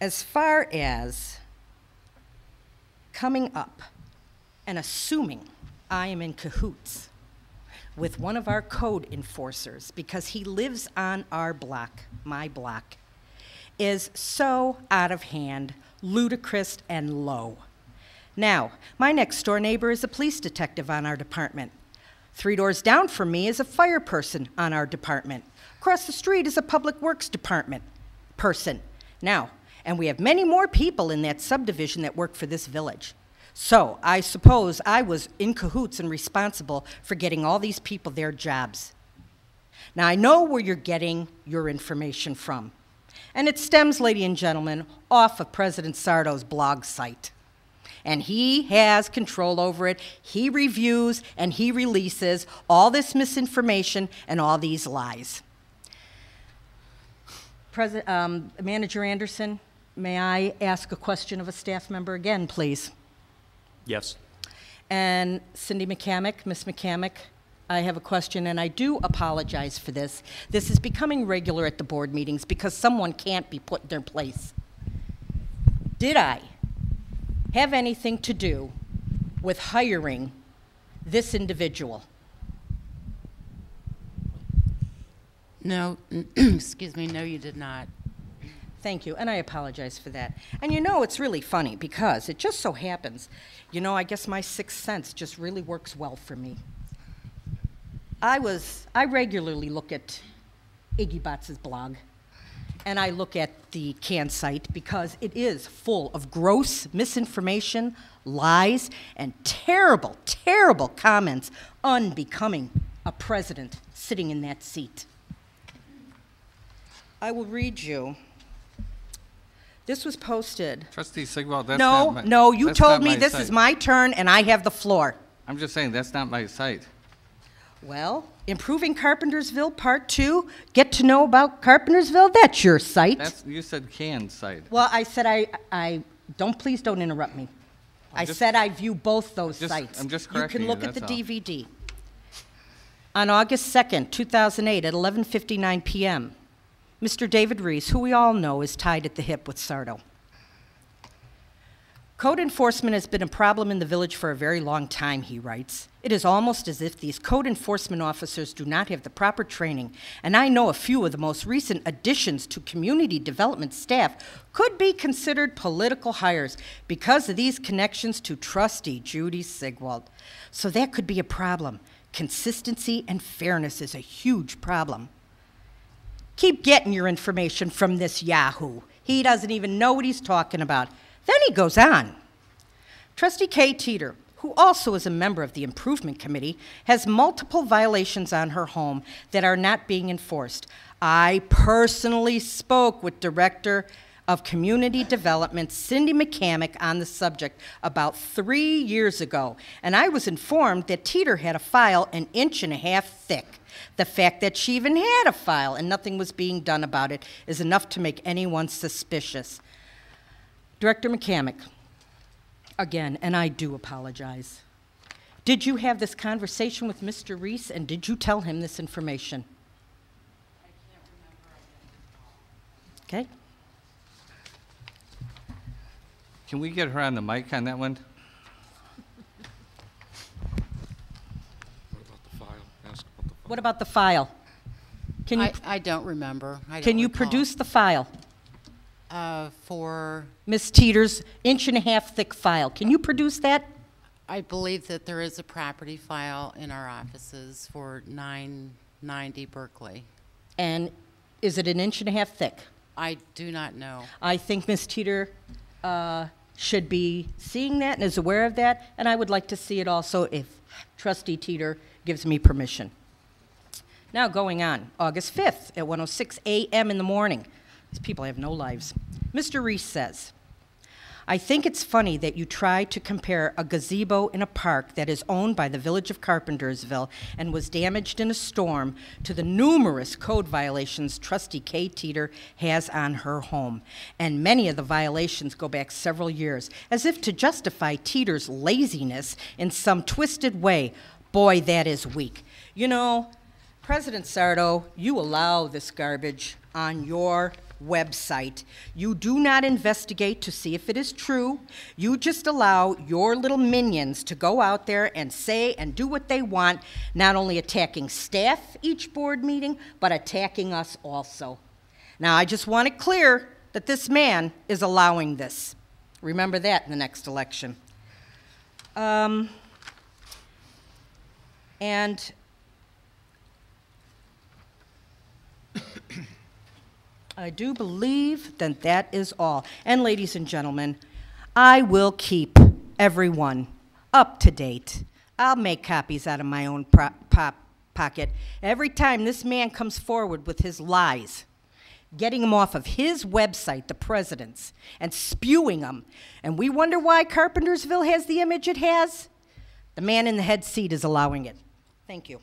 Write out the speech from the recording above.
as far as coming up and assuming I am in cahoots with one of our code enforcers because he lives on our block, my block, is so out of hand, ludicrous, and low. Now, my next door neighbor is a police detective on our department. 3 doors down from me is a fire person on our department. Across the street is a public works department person. Now, and we have many more people in that subdivision that work for this village. So I suppose I was in cahoots and responsible for getting all these people their jobs. Now I know where you're getting your information from. And it stems, ladies and gentlemen, off of President Sarto's blog site. And he has control over it. He reviews and he releases all this misinformation and all these lies. Manager Anderson, may I ask a question of a staff member again, please? Yes. And Cindy McCammack, Ms. McCammack, I have a question, and I do apologize for this. This is becoming regular at the board meetings because someone can't be put in their place. Did I have anything to do with hiring this individual? No, excuse me, no, you did not. Thank you, and I apologize for that. And you know, it's really funny because it just so happens, you know, I guess my sixth sense just really works well for me. I regularly look at Iggy Botts' blog, and I look at the CAN site because it is full of gross misinformation, lies, and terrible, terrible comments unbecoming a president sitting in that seat. I will read you. This was posted. Trustee Sigwalt, that's not my— No, you told me this is my turn and I have the floor. I'm just saying that's not my site. Well, Improving Carpentersville Part 2, Get to Know About Carpentersville, that's your site. That's, you said CAN site. Well, I said I don't, please don't interrupt me. I said I view both those sites. I'm just correcting you. You can look at the DVD. On August 2nd, 2008 at 11:59 p.m., Mr. David Reese, who we all know is tied at the hip with Sarto. Code enforcement has been a problem in the village for a very long time, he writes. It is almost as if these code enforcement officers do not have the proper training, and I know a few of the most recent additions to community development staff could be considered political hires because of these connections to trustee Judy Sigwalt. So that could be a problem. Consistency and fairness is a huge problem. Keep getting your information from this Yahoo. He doesn't even know what he's talking about. Then he goes on. Trustee Kay Teeter, who also is a member of the Improvement Committee, has multiple violations on her home that are not being enforced. I personally spoke with Director of Community Development, Cindy McCammack, on the subject about 3 years ago, and I was informed that Teeter had a file an inch and a half thick. The fact that she even had a file and nothing was being done about it is enough to make anyone suspicious. Director McCammack, again, and I do apologize. Did you have this conversation with Mr. Reese, and did you tell him this information? I can't remember. Okay. Can we get her on the mic on that one? What about the file? Can you— I don't remember. Can you produce the file? For Ms. Teeter's inch and a half thick file. Can you produce that? I believe that there is a property file in our offices for 990 Berkeley. And is it an inch and a half thick? I do not know. I think Ms. Teeter should be seeing that and is aware of that, and I would like to see it also if Trustee Teeter gives me permission. Now going on, August 5th at 1:06 a.m. in the morning. These people have no lives. Mr. Reese says, I think it's funny that you try to compare a gazebo in a park that is owned by the village of Carpentersville and was damaged in a storm to the numerous code violations Trustee Kay Teeter has on her home. And many of the violations go back several years, as if to justify Teeter's laziness in some twisted way. Boy, that is weak. You know, President Sarto, you allow this garbage on your website. You do not investigate to see if it is true. You just allow your little minions to go out there and say and do what they want, not only attacking staff each board meeting, but attacking us also. Now, I just want it clear that this man is allowing this. Remember that in the next election. And I do believe that that is all. And ladies and gentlemen, I will keep everyone up to date. I'll make copies out of my own pocket. Every time this man comes forward with his lies, getting them off of his website, the president's, and spewing them. And we wonder why Carpentersville has the image it has. The man in the head seat is allowing it. Thank you.